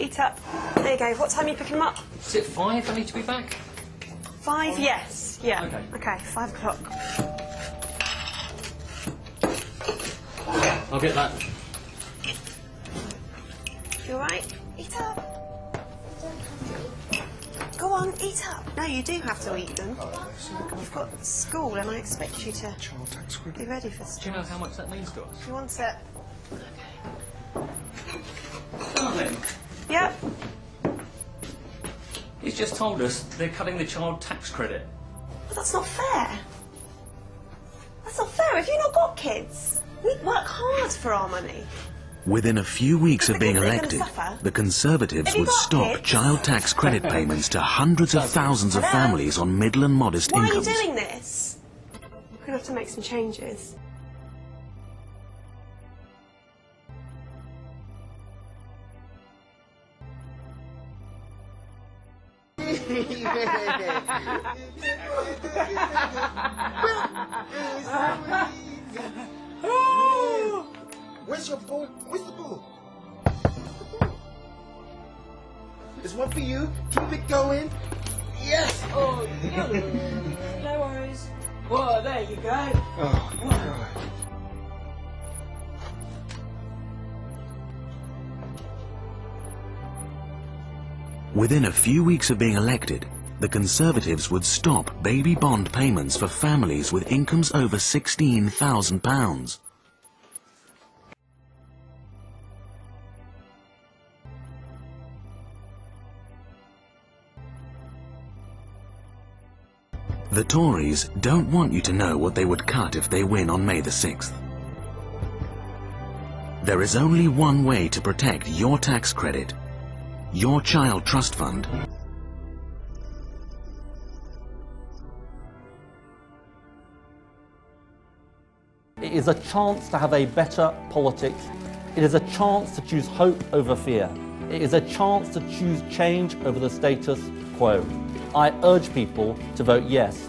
eat up. There you go. What time are you picking them up? Is it 5? I need to be back. 5? Oh, yes. Yeah. Okay. Okay. 5 o'clock. I'll get that. You all right? Eat up. Go on, eat up. No, you do have to eat them. We've got school, and I expect you to be ready for school. Do you know how much that means to us? You want it? Darling. Yep. He's just told us they're cutting the child tax credit. But that's not fair. That's not fair. Have you not got kids? We work hard for our money. Within a few weeks of being elected, the Conservatives would stop child tax credit payments to hundreds of thousands of families on middle and modest incomes. Why are you doing this? We're going to have to make some changes. Where's your ball? Where's the ball? There's one for you. Keep it going. Yes! Oh, yeah. No worries. Whoa, there you go. Oh, God. Within a few weeks of being elected, the Conservatives would stop baby bond payments for families with incomes over £16,000. The Tories don't want you to know what they would cut if they win on May the 6th. There is only one way to protect your tax credit, your Child Trust Fund. It is a chance to have a better politics. It is a chance to choose hope over fear. It is a chance to choose change over the status quo. I urge people to vote yes.